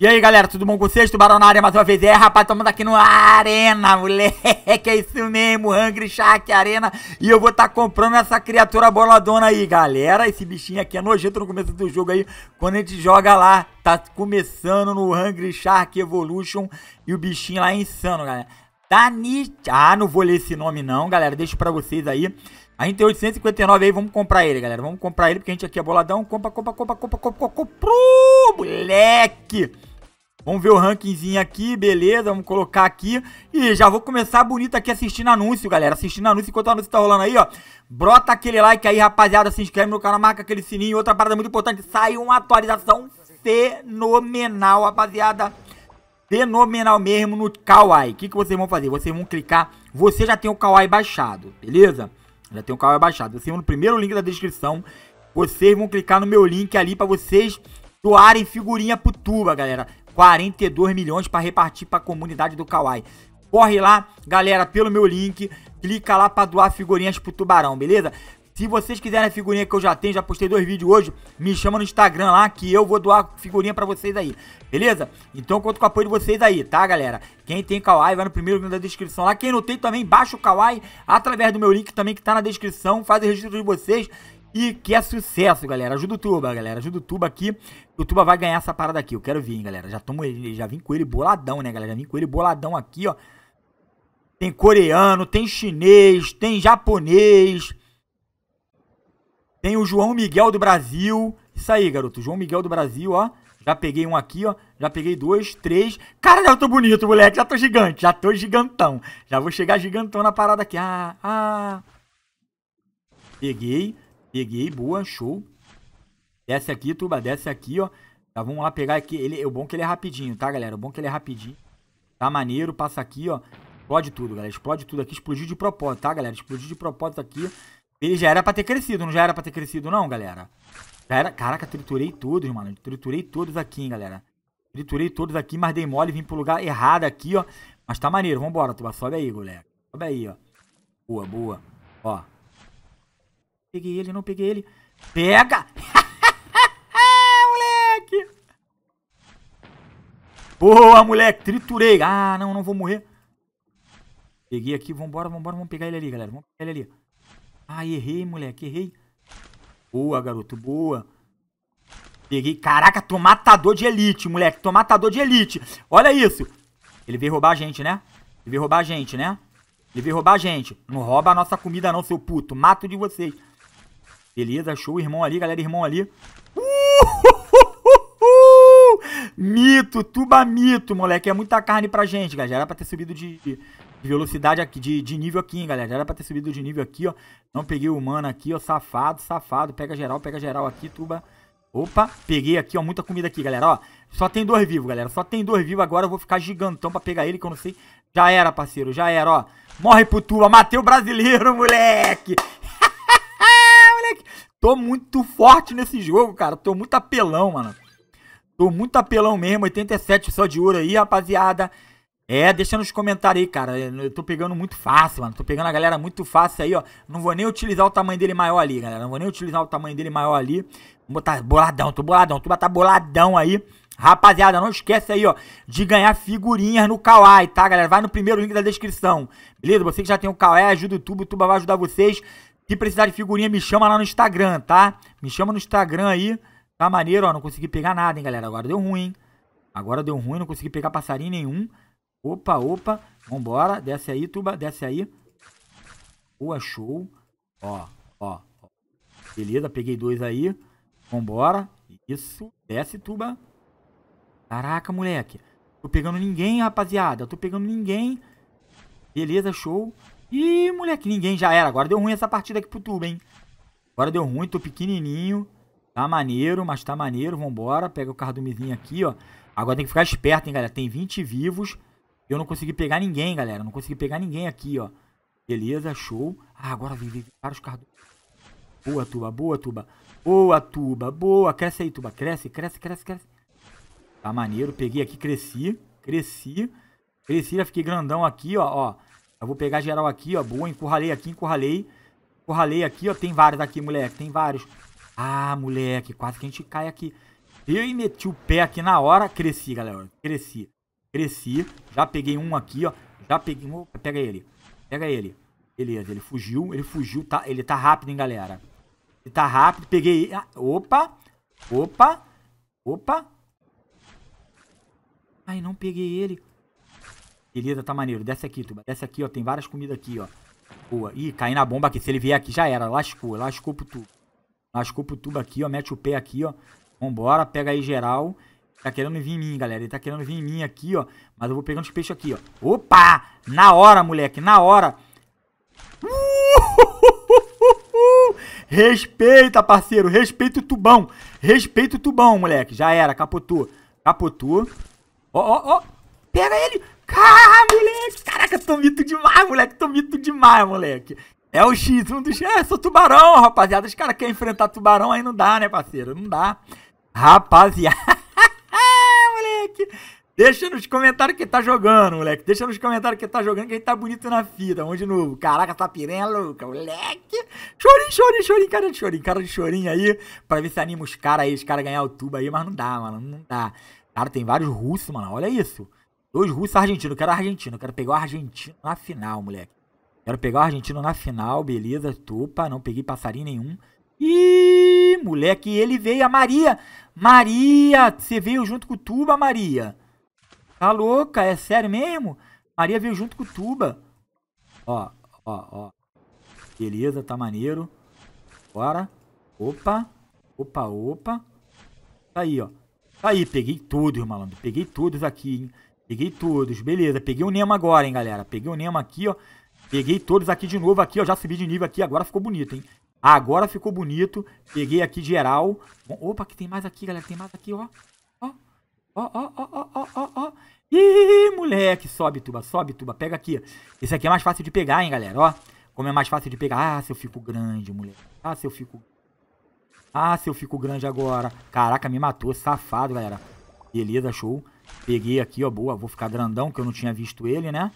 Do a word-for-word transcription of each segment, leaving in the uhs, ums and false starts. E aí, galera, tudo bom com vocês? Tubarão na área mais uma vez. É, rapaz, estamos aqui no Arena, moleque. É isso mesmo, Hungry Shark Arena. E eu vou estar tá comprando essa criatura boladona aí, galera. Esse bichinho aqui é nojento no começo do jogo aí. Quando a gente joga lá, tá começando no Hungry Shark Evolution. E o bichinho lá é insano, galera. Dani... Ah, não vou ler esse nome não, galera. Deixo pra vocês aí. A gente tem oitocentos e cinquenta e nove aí, vamos comprar ele, galera. Vamos comprar ele, porque a gente aqui é boladão. Compra, compra, compra, compra, compra, compra. Moleque! Vamos ver o rankingzinho aqui, beleza, vamos colocar aqui. E já vou começar bonito aqui assistindo anúncio, galera. Assistindo anúncio, enquanto o anúncio tá rolando aí, ó. Brota aquele like aí, rapaziada, se inscreve no canal, marca aquele sininho. Outra parada muito importante, saiu uma atualização fenomenal, rapaziada. Fenomenal mesmo no Kwai. O que, que vocês vão fazer? Vocês vão clicar, você já tem o Kwai baixado, beleza? Já tem o Kwai baixado. Vocês vão no primeiro link da descrição, vocês vão clicar no meu link ali pra vocês doarem figurinha pro Tuba, galera. quarenta e dois milhões para repartir para a comunidade do Kwai. Corre lá, galera, pelo meu link. Clica lá para doar figurinhas pro Tubarão, beleza? Se vocês quiserem a figurinha que eu já tenho, já postei dois vídeos hoje, me chama no Instagram lá que eu vou doar figurinha pra vocês aí, beleza? Então eu conto com o apoio de vocês aí, tá, galera? Quem tem Kwai, vai no primeiro link da descrição lá. Quem não tem também, baixa o Kwai através do meu link também que tá na descrição. Faz o registro de vocês. E que é sucesso, galera. Ajuda o Tuba, galera. Ajuda o Tuba aqui. O Tuba vai ganhar essa parada aqui. Eu quero vir, hein, galera. Já, tomo ele, já vim com ele boladão, né, galera? Já vim com ele boladão aqui, ó. Tem coreano, tem chinês, tem japonês. Tem o João Miguel do Brasil. Isso aí, garoto. João Miguel do Brasil, ó. Já peguei um aqui, ó. Já peguei dois, três. Cara, já tô bonito, moleque. Já tô gigante. Já tô gigantão. Já vou chegar gigantão na parada aqui. Ah, ah. Peguei. Peguei, boa, show. Desce aqui, Tuba, desce aqui, ó. Tá, vamos lá pegar aqui. Ele, o bom que ele é rapidinho, tá, galera? O bom que ele é rapidinho. Tá maneiro, passa aqui, ó. Explode tudo, galera. Explode tudo aqui. Explodiu de propósito, tá, galera? Explodiu de propósito aqui. Ele já era pra ter crescido, não já era pra ter crescido, não, galera? Já era... Caraca, triturei todos, mano. Triturei todos aqui, hein, galera. Triturei todos aqui, mas dei mole, vim pro lugar errado aqui, ó. Mas tá maneiro, vambora, Tuba. Sobe aí, galera. Sobe aí, ó. Boa, boa. Ó. Peguei ele, não peguei ele. Pega! Moleque! Boa, moleque! Triturei! Ah, não, não vou morrer. Peguei aqui, vambora, vambora. Vamos pegar ele ali, galera. Vamos pegar ele ali. Ah, errei, moleque, errei. Boa, garoto, boa. Peguei. Caraca, tô matador de elite, moleque. Tô matador de elite. Olha isso. Ele veio roubar a gente, né? Ele veio roubar a gente, né? Ele veio roubar a gente. Não rouba a nossa comida não, seu puto. Mato de vocês. Beleza, show. Irmão ali, galera. Irmão ali. Uh, uh, uh, uh. Mito. Tuba mito, moleque. É muita carne pra gente, galera. Já era pra ter subido de, de velocidade aqui, de, de nível aqui, hein, galera. Já era pra ter subido de nível aqui, ó. Não peguei o humano aqui, ó. Safado, safado. Pega geral, pega geral aqui, Tuba. Opa. Peguei aqui, ó. Muita comida aqui, galera, ó. Só tem dois vivos, galera. Só tem dois vivos. Agora eu vou ficar gigantão pra pegar ele, que eu não sei... Já era, parceiro. Já era, ó. Morre pro Tuba. Matei o brasileiro, moleque. Moleque. Tô muito forte nesse jogo, cara. Tô muito apelão, mano. Tô muito apelão mesmo. oitenta e sete só de ouro aí, rapaziada. É, deixa nos comentários aí, cara. Eu tô pegando muito fácil, mano. Tô pegando a galera muito fácil aí, ó. Não vou nem utilizar o tamanho dele maior ali, galera. Não vou nem utilizar o tamanho dele maior ali. Vou botar boladão. Tô boladão. Tuba tá boladão aí. Rapaziada, não esquece aí, ó, de ganhar figurinhas no Kwai, tá, galera? Vai no primeiro link da descrição, beleza? Você que já tem o Kwai, ajuda o Tuba, o Tuba vai ajudar vocês. Se precisar de figurinha, me chama lá no Instagram, tá? Me chama no Instagram aí, tá maneiro, ó, não consegui pegar nada, hein, galera? Agora deu ruim, hein? Agora deu ruim, não consegui pegar passarinho nenhum. Opa, opa, vambora, desce aí, Tuba, desce aí. Boa, show. Ó, ó, ó. Beleza, peguei dois aí. Vambora, isso, desce, Tuba. Caraca, moleque. Tô pegando ninguém, rapaziada. Tô pegando ninguém. Beleza, show. Ih, moleque, ninguém já era. Agora deu ruim essa partida aqui pro Tuba, hein? Agora deu ruim, tô pequenininho. Tá maneiro, mas tá maneiro. Vambora. Pega o cardumezinho aqui, ó. Agora tem que ficar esperto, hein, galera. Tem vinte vivos. Eu não consegui pegar ninguém, galera. Não consegui pegar ninguém aqui, ó. Beleza, show. Ah, agora vem, vem, vem para os cardumes. Boa, Tuba. Boa, Tuba. Boa, Tuba. Boa. Cresce aí, Tuba. Cresce, cresce, cresce, cresce. Tá maneiro, peguei aqui, cresci, cresci, cresci, já fiquei grandão aqui, ó, ó, eu vou pegar geral aqui, ó, boa, encurralei aqui, encurralei, encurralei aqui, ó, tem vários aqui, moleque, tem vários, ah, moleque, quase que a gente cai aqui, Eu e meti o pé aqui na hora. Cresci, galera. Cresci. Cresci. Já peguei um aqui, ó. Já peguei um. Pega ele. Pega ele. Beleza. Ele fugiu. Ele fugiu. Tá, ele tá rápido, hein, galera. Ele tá rápido. Peguei. Opa. Opa. Opa. Ai, não peguei ele. Beleza, tá maneiro. Desce aqui, Tuba. Desce aqui, ó. Tem várias comidas aqui, ó. Boa. Ih, caí na bomba aqui. Se ele vier aqui, já era. Lascou. Lascou pro tubo. Lascou pro tubo aqui, ó. Mete o pé aqui, ó. Vambora, pega aí geral. Tá querendo vir em mim, galera. Ele tá querendo vir em mim aqui, ó. Mas eu vou pegando os peixes aqui, ó. Opa! Na hora, moleque, na hora. Uh! Respeita, parceiro. Respeita o tubão. Respeita o tubão, moleque. Já era, capotou. Capotou. Ó, ó, ó. Pega ele. Ah, moleque. Caraca, tô mito demais, moleque. Tô mito demais, moleque. É o X um do... É, sou tubarão, rapaziada. Os caras querem enfrentar tubarão, aí não dá, né, parceiro? Não dá. Rapaziada. Moleque, deixa nos comentários que tá jogando, moleque. Deixa nos comentários que tá jogando, que a gente tá bonito na fita. Vamos de novo. Caraca, essa piranha é louca, moleque. Chorinho, chorinho, chorinho, cara de chorinho. Cara de chorinho aí, pra ver se anima os caras aí, os caras ganhar o tubo aí, mas não dá, mano. Não dá. Cara, tem vários russos, mano. Olha isso. Dois russos argentinos. Eu quero argentino. Eu quero pegar o argentino na final, moleque. Quero pegar o argentino na final, beleza. Opa, não peguei passarinho nenhum. Ih, moleque, ele veio, a Maria. Maria, você veio junto com o Tuba, Maria. Tá louca, é sério mesmo? Maria veio junto com o Tuba. Ó, ó, ó. Beleza, tá maneiro. Bora. Opa, opa, opa. Tá aí, ó. Tá aí, peguei todos, malandro. Peguei todos aqui, hein. Peguei todos, beleza. Peguei o Nemo agora, hein, galera. Peguei o Nemo aqui, ó. Peguei todos aqui de novo, aqui, ó. Já subi de nível aqui, agora ficou bonito, hein? Agora ficou bonito. Peguei aqui geral. Bom, opa, que tem mais aqui, galera. Tem mais aqui, ó. Ó, ó, ó, ó, ó, ó, ó. Ih, moleque. Sobe, Tuba, sobe, Tuba. Pega aqui. Esse aqui é mais fácil de pegar, hein, galera. Ó. Como é mais fácil de pegar. Ah, se eu fico grande, moleque. Ah, se eu fico... Ah, se eu fico grande agora. Caraca, me matou. Safado, galera. Beleza, show. Peguei aqui, ó. Boa. Vou ficar grandão, que eu não tinha visto ele, né?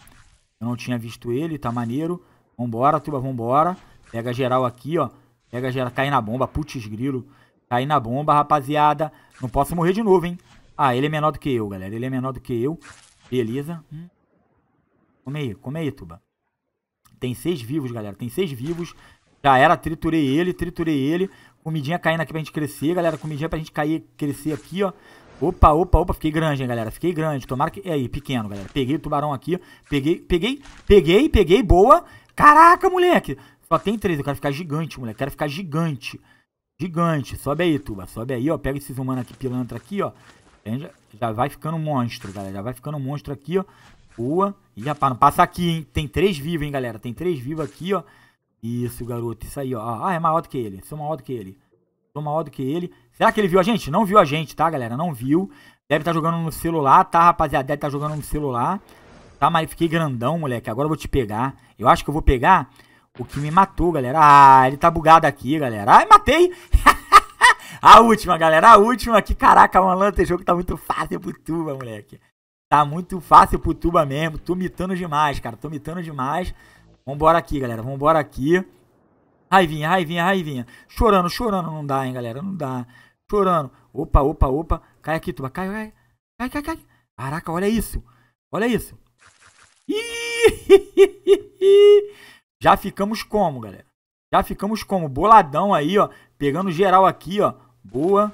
Eu não tinha visto ele, tá maneiro. Vambora, Tuba, vambora. Pega geral aqui, ó. Pega geral. Cai na bomba, putz grilo. Cai na bomba, rapaziada. Não posso morrer de novo, hein? Ah, ele é menor do que eu, galera. Ele é menor do que eu. Beleza. Hum. Come aí, come aí, Tuba. Tem seis vivos, galera. Tem seis vivos. Já era, triturei ele, triturei ele. Comidinha caindo aqui pra gente crescer, galera. Comidinha pra gente cair, crescer aqui, ó. Opa, opa, opa, fiquei grande, hein, galera. Fiquei grande, tomara que... É aí, pequeno, galera. Peguei o tubarão aqui, peguei, peguei, peguei, peguei, boa. Caraca, moleque. Só tem três, eu quero ficar gigante, moleque. Quero ficar gigante. Gigante. Sobe aí, Tuba, sobe aí, ó. Pega esses humanos aqui, pilantra aqui, ó. Já, já vai ficando um monstro, galera. Já vai ficando um monstro aqui, ó. Boa. Ih, rapaz, não passa aqui, hein. Tem três vivos, hein, galera. Tem três vivos aqui, ó. Isso, garoto, isso aí, ó. Ah, é maior do que ele. Sou maior do que ele. Sou maior do que ele. Será que ele viu a gente? Não viu a gente, tá, galera? Não viu. Deve estar jogando no celular, tá, rapaziada? Deve estar jogando no celular. Tá, mas fiquei grandão, moleque. Agora eu vou te pegar. Eu acho que eu vou pegar o que me matou, galera. Ah, ele tá bugado aqui, galera. Ai, matei. A última, galera. A última aqui. Caraca, malandro, esse jogo tá muito fácil pro Tuba, moleque. Tá muito fácil pro Tuba mesmo. Tô mitando demais, cara. Tô mitando demais. Vambora aqui, galera. Vambora aqui. Raivinha, raivinha, raivinha. Chorando, chorando. Não dá, hein, galera. Não dá. Chorando. Opa, opa, opa. Cai aqui, Tuba. Cai, cai. Cai, cai, cai. Caraca, olha isso. Olha isso. Ih! Já ficamos como, galera? Já ficamos como? Boladão aí, ó. Pegando geral aqui, ó. Boa.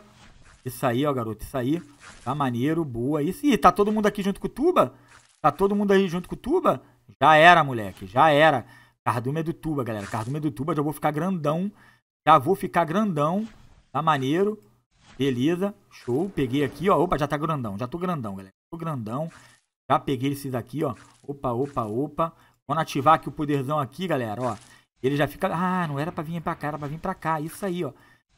Isso aí, ó, garoto. Isso aí. Tá maneiro. Boa. Isso. Ih, tá todo mundo aqui junto com o Tuba? Tá todo mundo aí junto com o Tuba? Já era, moleque. Já era. Cardume é do Tuba, galera. Cardume é do Tuba. Já vou ficar grandão. Já vou ficar grandão. Tá maneiro. Beleza. Show. Peguei aqui, ó. Opa, já tá grandão. Já tô grandão, galera. Tô grandão. Já peguei esses aqui, ó. Opa, opa, opa. Vamos ativar aqui o poderzão aqui, galera, ó. Ele já fica... Ah, não era pra vir pra cá, era pra vir pra cá. Isso aí, ó.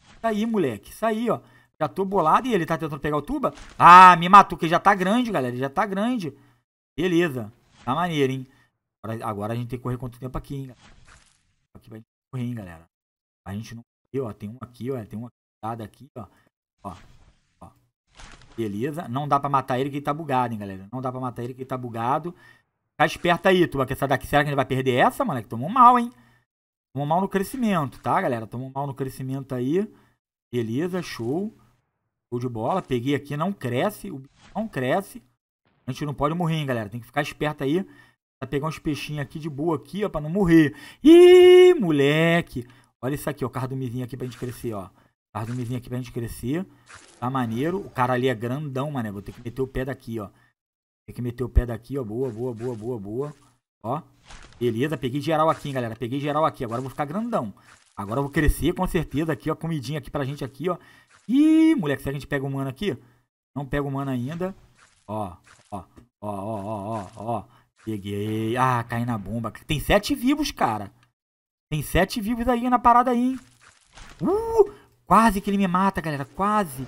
Isso aí, moleque. Isso aí, ó. Já tô bolado. E ele tá tentando pegar o Tuba? Ah, me matou, que já tá grande, galera. Ele já tá grande. Beleza. Tá maneiro, hein? Agora, agora a gente tem que correr quanto tempo aqui, hein, galera. Aqui vai correr, hein, galera. A gente não... Ó, tem um aqui, ó. Tem um aqui, aqui ó. Ó. Ó. Beleza. Não dá pra matar ele que ele tá bugado, hein, galera. Não dá pra matar ele que ele tá bugado. Tá esperto aí, Tuba, que essa daqui, será que ele vai perder essa, moleque? Tomou mal, hein? Tomou mal no crescimento, tá, galera? Tomou mal no crescimento aí. Beleza, show. Show de bola. Peguei aqui. Não cresce. O bicho não cresce. A gente não pode morrer, hein, galera. Tem que ficar esperto aí. Pra pegar uns peixinhos aqui de boa aqui, ó. Pra não morrer. Ih, moleque. Olha isso aqui, ó. Cardumizinho aqui pra gente crescer, ó. Cardumizinho aqui pra gente crescer. Tá maneiro. O cara ali é grandão, mané. Vou ter que meter o pé daqui, ó. Tem que meter o pé daqui, ó. Boa, boa, boa, boa, boa. Ó. Beleza. Peguei geral aqui, hein, galera. Peguei geral aqui. Agora eu vou ficar grandão. Agora eu vou crescer, com certeza. Aqui, ó. Comidinha aqui pra gente aqui, ó. Ih, moleque. Será que a gente pega o mano aqui? Não pega o mano ainda. Ó, ó, ó, ó, ó, ó. Peguei. Ah, caí na bomba. Tem sete vivos, cara. Tem sete vivos aí na parada aí, hein. Uh, quase que ele me mata, galera. Quase.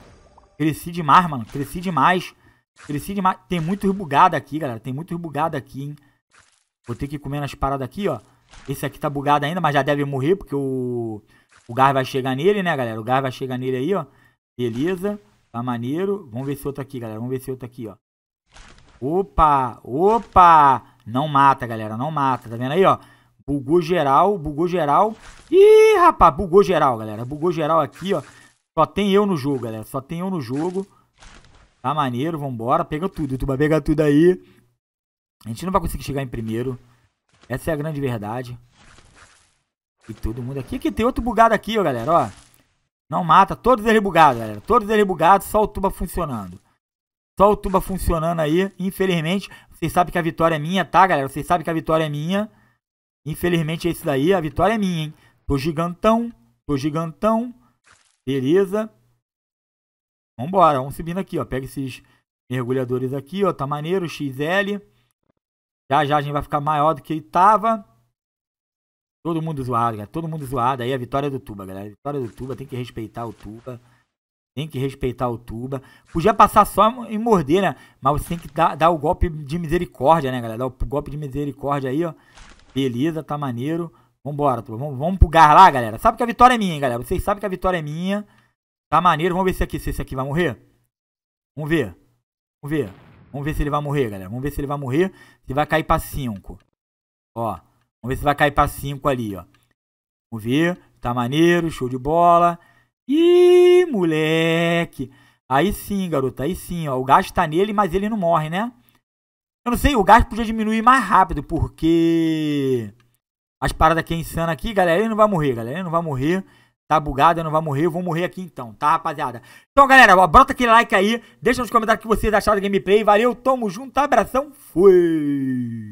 Cresci demais, mano. Cresci demais. Cresci demais. Tem muito bugado aqui, galera. Tem muito bugado aqui, hein. Vou ter que comer nas paradas aqui, ó. Esse aqui tá bugado ainda, mas já deve morrer, porque o... O gás vai chegar nele, né, galera? O gás vai chegar nele aí, ó. Beleza. Tá maneiro. Vamos ver esse outro aqui, galera. Vamos ver esse outro aqui, ó. Opa, opa. Não mata, galera, não mata. Tá vendo aí, ó? Bugou geral, bugou geral. Ih, rapaz, bugou geral, galera. Bugou geral aqui, ó. Só tem eu no jogo, galera. Só tem eu no jogo. Tá maneiro, vambora. Pega tudo, tu vai pegar tudo aí. A gente não vai conseguir chegar em primeiro. Essa é a grande verdade. E todo mundo aqui. Que tem outro bugado aqui, ó, galera, ó. Não mata, todos eles bugados, galera. Todos eles bugados, só o tuba funcionando. Só o tuba funcionando aí, infelizmente. Vocês sabem que a vitória é minha, tá, galera? Vocês sabem que a vitória é minha. Infelizmente é isso daí, a vitória é minha, hein? Tô gigantão, tô gigantão. Beleza. Vambora, vamos subindo aqui, ó. Pega esses mergulhadores aqui, ó. Tá maneiro, X L. Já, já a gente vai ficar maior do que ele tava. Todo mundo zoado, galera. Todo mundo zoado. Aí a vitória é do tuba, galera. A vitória é do tuba, tem que respeitar o tuba. Tem que respeitar o tuba. Podia passar só e morder, né? Mas você tem que dar, dar o golpe de misericórdia, né, galera? Dar o golpe de misericórdia aí, ó. Beleza, tá maneiro. Vambora, tuba. Vamos, vamos pro gar lá, galera. Sabe que a vitória é minha, hein, galera? Vocês sabem que a vitória é minha. Tá maneiro. Vamos ver se, aqui, se esse aqui vai morrer. Vamos ver. Vamos ver. Vamos ver se ele vai morrer, galera. Vamos ver se ele vai morrer. Se vai cair pra cinco. Ó. Vamos ver se vai cair pra cinco ali, ó. Vamos ver. Tá maneiro. Show de bola. Ih, moleque. Aí sim, garoto. Aí sim, ó. O gás tá nele, mas ele não morre, né? Eu não sei, o gás podia diminuir mais rápido, porque as paradas aqui é insana aqui, galera. Ele não vai morrer, galera. Ele não vai morrer. Tá bugado, eu não vai morrer. Eu vou morrer aqui então, tá, rapaziada? Então, galera, ó, bota aquele like aí. Deixa nos comentários o que vocês acharam da gameplay. Valeu, tamo junto, abração. Fui!